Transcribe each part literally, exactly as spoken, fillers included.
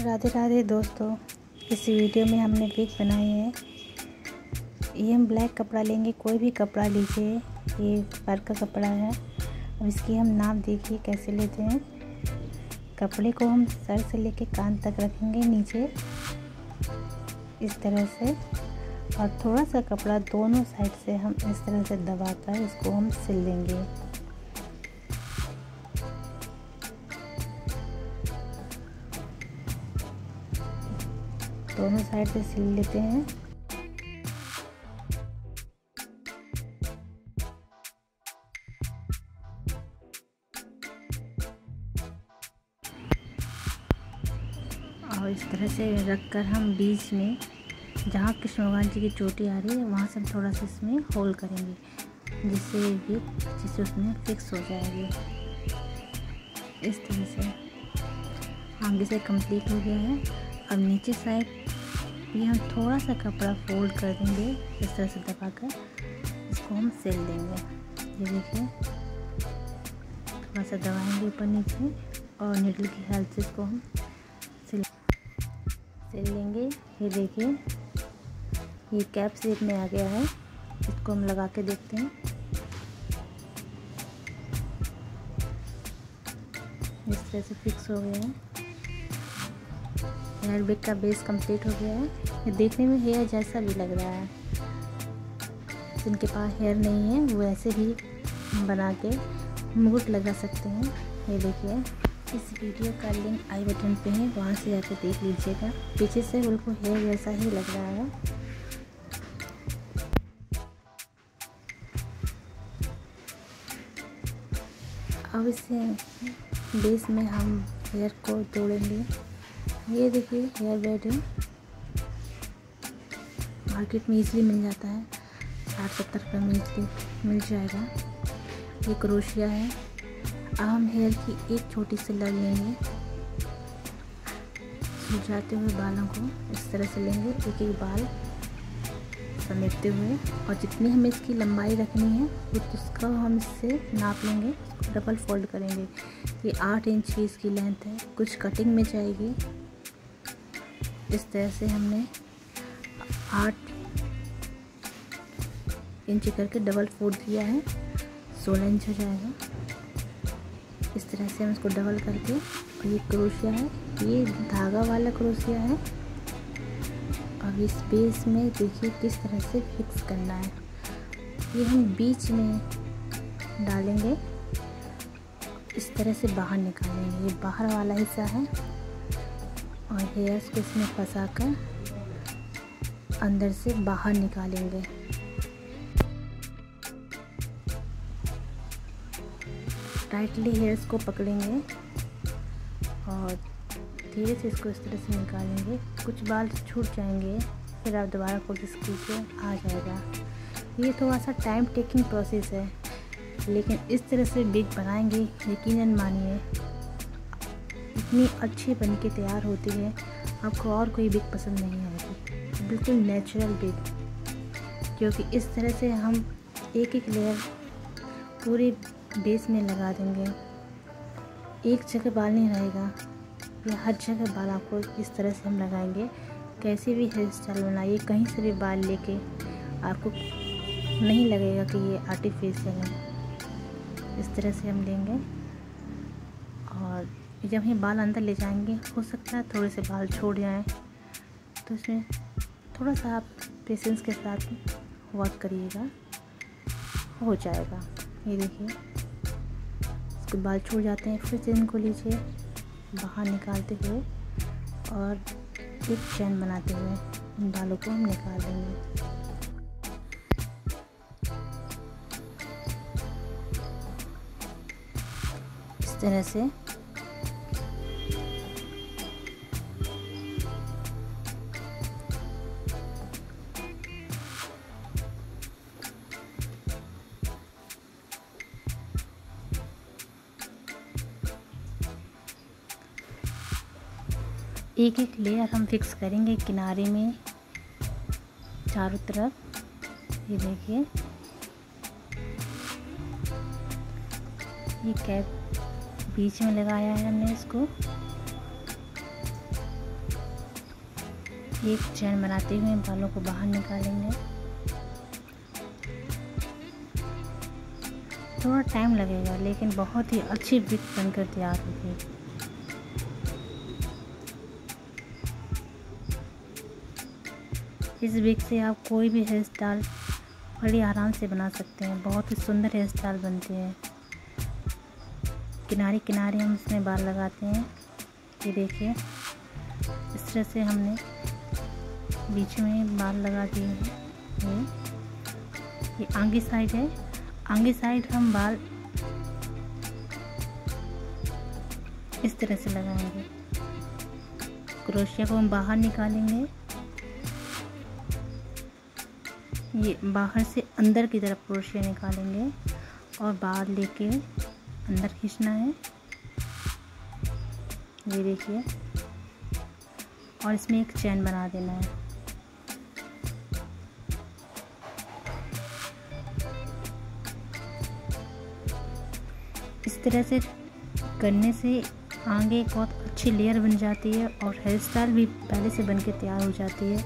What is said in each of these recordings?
राधे राधे दोस्तों, इस वीडियो में हमने विग बनाई है। ये हम ब्लैक कपड़ा लेंगे, कोई भी कपड़ा लीजिए, ये पर का कपड़ा है। अब इसकी हम नाप देखिए कैसे लेते हैं। कपड़े को हम सर से लेके कान तक रखेंगे नीचे इस तरह से, और थोड़ा सा कपड़ा दोनों साइड से हम इस तरह से दबाकर इसको हम सिल लेंगे। दोनों साइड से सिल लेते हैं। और इस तरह से रखकर हम बीच में जहाँ कृष्ण भगवान जी की चोटी आ रही है वहाँ से हम थोड़ा सा इसमें होल करेंगे, जिससे ये जिससे उसमें फिक्स हो जाएगी। इस तरह से आगे से कंप्लीट हो गया है। अब नीचे साइड भी हम थोड़ा सा कपड़ा फोल्ड कर देंगे, इस तरह से दबाकर इसको हम सिल देंगे। ये देखिए, थोड़ा सा दबाएंगे ऊपर नीचे और निडल की हेल्प से इसको हम सिल सिल लेंगे। ये देखिए, ये कैप शेप में आ गया है। इसको हम लगा के देखते हैं। इस तरह से फिक्स हो गया है। हेयर बैग का बेस कंप्लीट हो गया है। ये देखने में हेयर जैसा भी लग रहा है। जिनके पास हेयर नहीं है वो ऐसे भी बना के मुकुट लगा सकते हैं। ये देखिए, इस वीडियो का लिंक आई बटन पे है, वहाँ से जाकर देख लीजिएगा। पीछे से बिल्कुल हेयर जैसा ही लग रहा है। अब इसे बेस में हम हेयर को तोड़ेंगे। ये देखिए, हेयर बेड है, मार्केट में इजीली मिल जाता है, साठ सत्तर रुपये में इजली मिल जाएगा। ये क्रोशिया है। अब हम हेयर की एक छोटी सी लग लेंगे, सुलझाते हुए बालों को इस तरह से लेंगे, एक एक बाल समेटते हुए। और जितनी हमें इसकी लंबाई रखनी है उसका हम इससे नाप लेंगे, डबल फोल्ड करेंगे। ये आठ इंच की इसकी लेंथ है, कुछ कटिंग में जाएगी। इस तरह से हमने आठ इंच करके डबल फोल्ड किया है, सोलह इंच हो जाएगा। इस तरह से हम इसको डबल करके, और ये क्रोशिया है, ये धागा वाला क्रोशिया है। अब इस बेस में देखिए किस तरह से फिक्स करना है। ये हम बीच में डालेंगे, इस तरह से बाहर निकालेंगे। ये बाहर वाला हिस्सा है, और हेयर्स को इसमें फंसा कर अंदर से बाहर निकालेंगे। टाइटली हेयर्स को पकड़ेंगे और धीरे से इसको इस तरह से निकालेंगे। कुछ बाल छूट जाएंगे, फिर आप दोबारा कोशिश कीजिए, आ जाएगा। ये थोड़ा सा टाइम टेकिंग प्रोसेस है, लेकिन इस तरह से विग बनाएंगे, यकीनन मानिए इतनी अच्छी बन के तैयार होती है, आपको और कोई विग पसंद नहीं आएगी। बिल्कुल नेचुरल विग, क्योंकि इस तरह से हम एक एक लेयर पूरे बेस में लगा देंगे। एक जगह बाल नहीं रहेगा, या हर जगह बाल आपको इस तरह से हम लगाएंगे। कैसे भी हेयर स्टाइल बनाइए, कहीं से भी बाल लेके आपको नहीं लगेगा कि ये आर्टिफिशियल है। इस तरह से हम लेंगे, और जब ये बाल अंदर ले जाएंगे, हो सकता है थोड़े से बाल छोड़ जाएं, तो इसमें थोड़ा सा आप पेशेंस के साथ वर्क करिएगा, हो जाएगा। ये देखिए, इसके बाल छोड़ जाते हैं, फिर चेन को लीजिए बाहर निकालते हुए, और एक चैन बनाते हुए इन बालों को हम निकाल देंगे। तरह से एक एक लेयर हम फिक्स करेंगे किनारे में, चारों तरफ। ये देखिए, ये कैप बीच में लगाया है हमने, इसको एक चैन बनाते हुए बालों को बाहर निकालेंगे। थोड़ा टाइम लगेगा लेकिन बहुत ही अच्छी विग बनकर तैयार होगी। इस विग से आप कोई भी हेयर स्टाइल बड़ी आराम से बना सकते हैं। बहुत ही सुंदर हेयर स्टाइल बनती है। किनारे किनारे हम इसमें बाल लगाते हैं। ये देखिए, इस तरह से हमने बीच में बाल लगा दिए हैं। ये आगे साइड है। आगे साइड हम बाल इस तरह से लगाएंगे। क्रोशिया को हम बाहर निकालेंगे। ये बाहर से अंदर की तरफ क्रोशिया निकालेंगे और बाल लेके अंदर खींचना है। ये देखिए, और इसमें एक चैन बना देना है। इस तरह से करने से आगे बहुत अच्छी लेयर बन जाती है और हेयर स्टाइल भी पहले से बनके तैयार हो जाती है।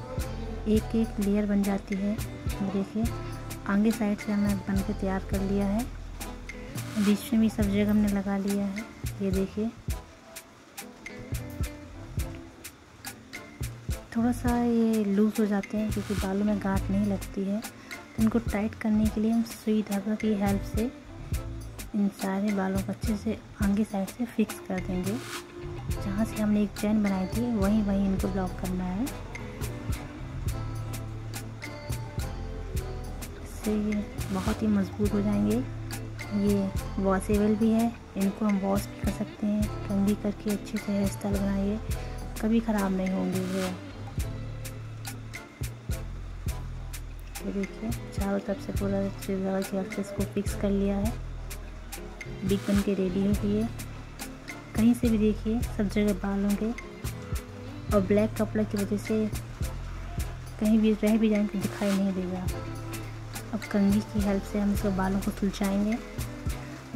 एक एक लेयर बन जाती है। देखिए, आगे साइड से हमने बनके तैयार कर लिया है। बीच में भी सब जगह हमने लगा लिया है। ये देखिए, थोड़ा सा ये लूज़ हो जाते हैं क्योंकि बालों में गांठ नहीं लगती है, तो इनको टाइट करने के लिए हम सुई धागा की हेल्प से इन सारे बालों को अच्छे से आगे साइड से फिक्स कर देंगे। जहाँ से हमने एक चैन बनाई थी वहीं वहीं इनको ब्लॉक करना है। इससे ये बहुत ही मजबूत हो जाएंगे। ये वॉशेबल भी है, इनको हम वॉश भी कर सकते हैं। कंघी करके अच्छे से हेयर स्टाइल बनाइए, कभी ख़राब नहीं होंगे ये। तो देखिए, चारों तरफ से पूरा एक्सेस को फिक्स कर लिया है। बिग बन के रेडी हो गई है। कहीं से भी देखिए सब जगह बाल होंगे और ब्लैक कपड़ा की वजह से कहीं भी रह भी जाएंगे दिखाई नहीं देगा। अब कंघी की हेल्प से हम इसको बालों को सुलझाएंगे।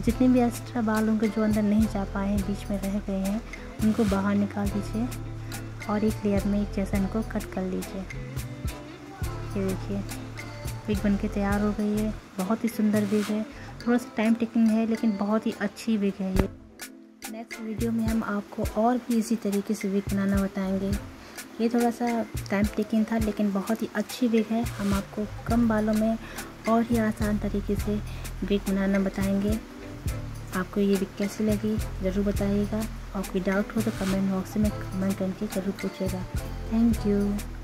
जितने भी एक्स्ट्रा बाल होंगे जो अंदर नहीं जा पाए हैं, बीच में रह गए हैं, उनको बाहर निकाल दीजिए और एक लेयर में एक जैसा इनको कट कर लीजिए। ये देखिए, विग बनके तैयार हो गई है। बहुत ही सुंदर विग है। थोड़ा सा टाइम टेकिंग है लेकिन बहुत ही अच्छी विग है ये। नेक्स्ट वीडियो में हम आपको और भी इसी तरीके से विग बनाना बताएंगे। ये थोड़ा सा टाइम टेकिंग था लेकिन बहुत ही अच्छी विग है। हम आपको कम बालों में और ही आसान तरीके से विग बनाना बताएंगे। आपको ये विग कैसी लगी ज़रूर बताइएगा और कोई डाउट हो तो कमेंट बॉक्स में कमेंट करके ज़रूर पूछिएगा। Thank you.